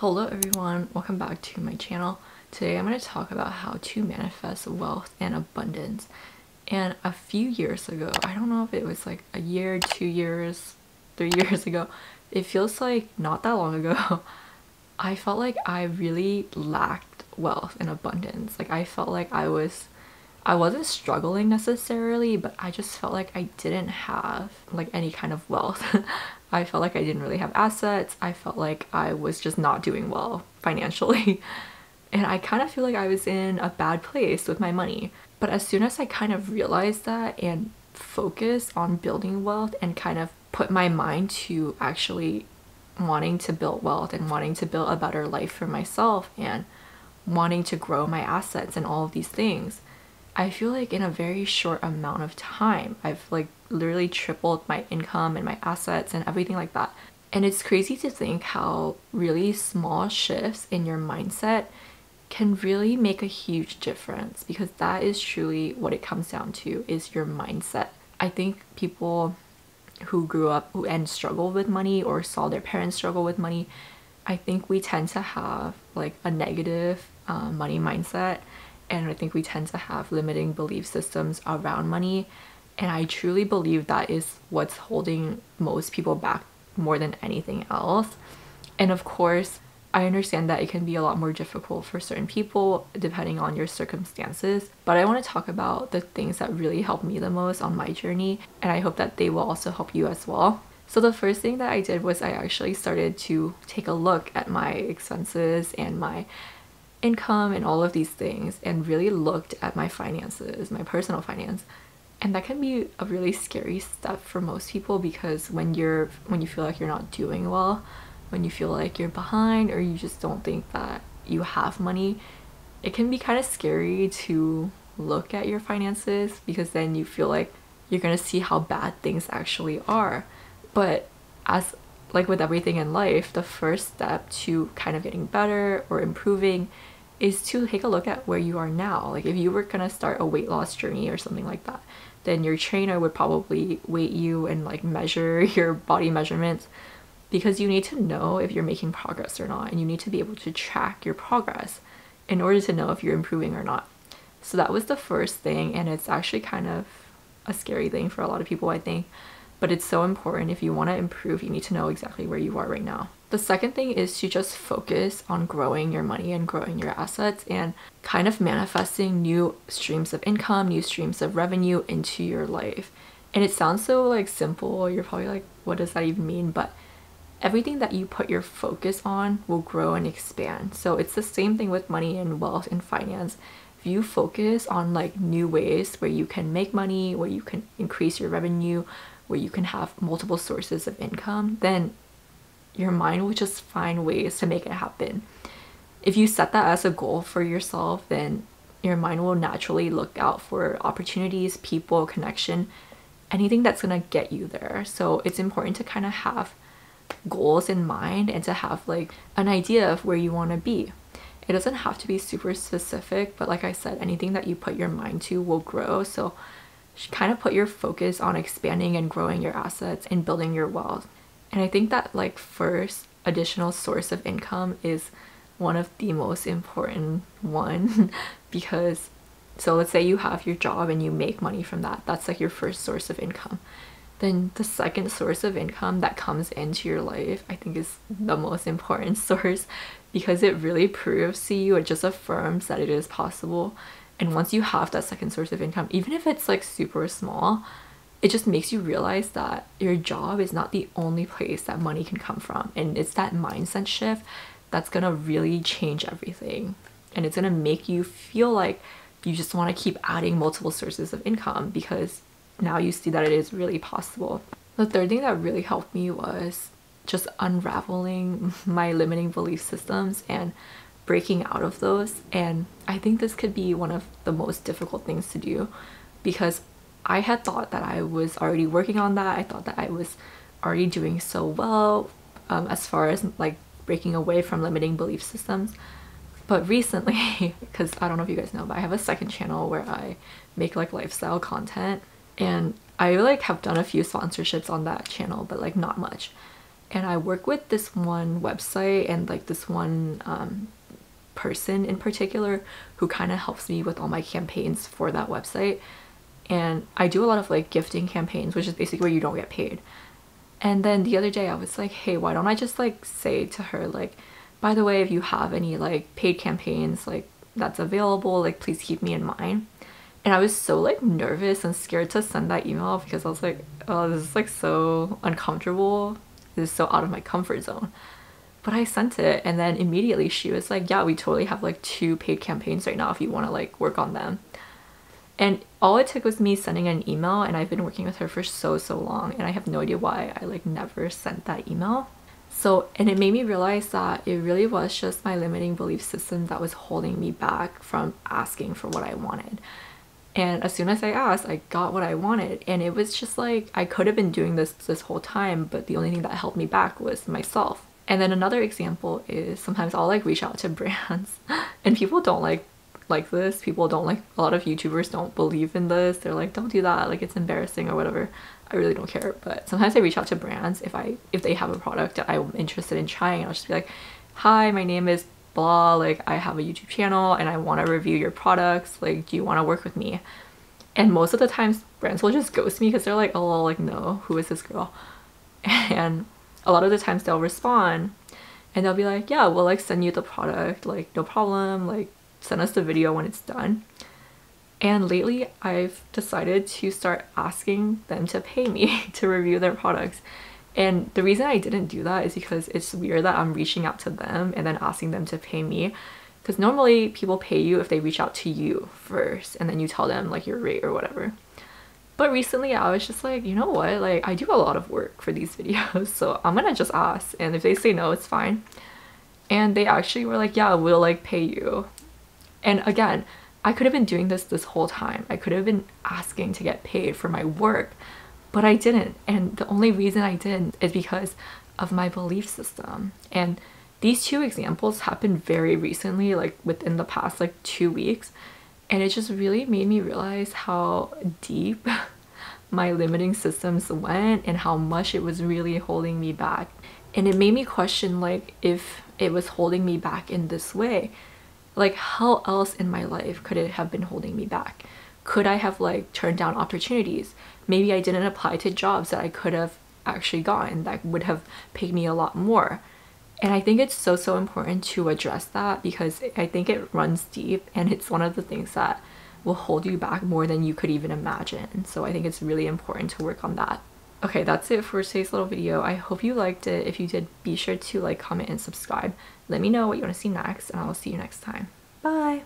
Hello everyone, welcome back to my channel. Today I'm going to talk about how to manifest wealth and abundance. And a few years ago, I don't know if it was like a year, 2 years, 3 years ago, it feels like not that long ago, I felt like I really lacked wealth and abundance. Like I felt like I wasn't struggling necessarily, but I just felt like I didn't have like any kind of wealth. I felt like I didn't really have assets. I felt like I was just not doing well financially. And I kind of feel like I was in a bad place with my money. But as soon as I kind of realized that and focused on building wealth and kind of put my mind to actually wanting to build wealth and wanting to build a better life for myself and wanting to grow my assets and all of these things, I feel like in a very short amount of time, I've like literally tripled my income and my assets and everything like that. And it's crazy to think how really small shifts in your mindset can really make a huge difference, because that is truly what it comes down to, is your mindset. I think people who grew up and struggled with money or saw their parents struggle with money, I think we tend to have like a negative money mindset. And I think we tend to have limiting belief systems around money. And I truly believe that is what's holding most people back more than anything else. And of course, I understand that it can be a lot more difficult for certain people depending on your circumstances. But I want to talk about the things that really helped me the most on my journey. And I hope that they will also help you as well. So the first thing that I did was I actually started to take a look at my expenses and my income and all of these things, and really looked at my finances, my personal finance. And that can be a really scary step for most people, because when you feel like you're not doing well, when you feel like you're behind, or you just don't think that you have money, it can be kind of scary to look at your finances, because then you feel like you're gonna see how bad things actually are. But as like with everything in life, the first step to kind of getting better or improving is to take a look at where you are now. Like if you were gonna start a weight loss journey or something like that, then your trainer would probably weight you and like measure your body measurements, because you need to know if you're making progress or not, and you need to be able to track your progress in order to know if you're improving or not. So that was the first thing, and it's actually kind of a scary thing for a lot of people, I think. But it's so important. If you want to improve, you need to know exactly where you are right now. The second thing is to just focus on growing your money and growing your assets and kind of manifesting new streams of income, new streams of revenue into your life. And it sounds so like simple, you're probably like, what does that even mean? But everything that you put your focus on will grow and expand. So it's the same thing with money and wealth and finance. If you focus on like new ways where you can make money, where you can increase your revenue, where you can have multiple sources of income, then your mind will just find ways to make it happen. If you set that as a goal for yourself, then your mind will naturally look out for opportunities, people, connection, anything that's gonna get you there. So it's important to kind of have goals in mind and to have like an idea of where you want to be. It doesn't have to be super specific, but like I said, anything that you put your mind to will grow. So kind of put your focus on expanding and growing your assets and building your wealth. And I think that like first additional source of income is one of the most important one because so let's say you have your job and you make money from that. That's like your first source of income. Then the second source of income that comes into your life, I think, is the most important source, because it really proves to you, it just affirms that it is possible. And once you have that second source of income, even if it's like super small, it just makes you realize that your job is not the only place that money can come from. And it's that mindset shift that's gonna really change everything. And it's gonna make you feel like you just wanna keep adding multiple sources of income, because now you see that it is really possible. The third thing that really helped me was just unraveling my limiting belief systems and breaking out of those. And I think this could be one of the most difficult things to do, because I had thought that I was already working on that. I thought that I was already doing so well as far as like breaking away from limiting belief systems. But recently, because I don't know if you guys know, but I have a second channel where I make like lifestyle content, and I like have done a few sponsorships on that channel, but like not much. and I work with this one website and like this one person in particular who kind of helps me with all my campaigns for that website. And I do a lot of like gifting campaigns, which is basically where you don't get paid. And then the other day I was like, hey, why don't I just like say to her, like, by the way, if you have any like paid campaigns like that's available, like please keep me in mind. And I was so like nervous and scared to send that email because I was like, oh, this is like so uncomfortable, this is so out of my comfort zone. But I sent it, and then immediately she was like, yeah, we totally have like 2 paid campaigns right now if you want to like work on them. And all it took was me sending an email, and I've been working with her for so long, and I have no idea why I like never sent that email. So, and it made me realize that it really was just my limiting belief system that was holding me back from asking for what I wanted. And as soon as I asked, I got what I wanted. And it was just like, I could have been doing this whole time, but the only thing that held me back was myself. And then another example is sometimes I'll like reach out to brands and people don't like this. People don't like, a lot of YouTubers don't believe in this. They're like, don't do that, like it's embarrassing or whatever. I really don't care. But sometimes I reach out to brands if they have a product that I'm interested in trying, and I'll just be like, hi, my name is blah, like I have a YouTube channel and I want to review your products, like do you want to work with me? And most of the times brands will just ghost me because they're like, oh, like no, who is this girl? And a lot of the times they'll respond and they'll be like, yeah, we'll like send you the product, like no problem, like send us the video when it's done. And lately I've decided to start asking them to pay me to review their products. And the reason I didn't do that is because it's weird that I'm reaching out to them and then asking them to pay me, because normally people pay you if they reach out to you first and then you tell them like your rate or whatever. But recently I was just like, you know what, like I do a lot of work for these videos, so I'm gonna just ask, and if they say no, it's fine. And they actually were like, yeah, we'll like pay you. And again, I could have been doing this whole time. I could have been asking to get paid for my work, but I didn't. And the only reason I didn't is because of my belief system. And these 2 examples happened very recently, like within the past like 2 weeks. And it just really made me realize how deep my limiting systems went and how much it was really holding me back. And it made me question, like, if it was holding me back in this way, like how else in my life could it have been holding me back? Could I have like turned down opportunities? Maybe I didn't apply to jobs that I could have actually gotten that would have paid me a lot more. And I think it's so important to address that, because I think it runs deep and it's one of the things that will hold you back more than you could even imagine. So I think it's really important to work on that. Okay, that's it for today's little video. I hope you liked it. If you did, be sure to like, comment, and subscribe. Let me know what you want to see next, and I will see you next time. Bye!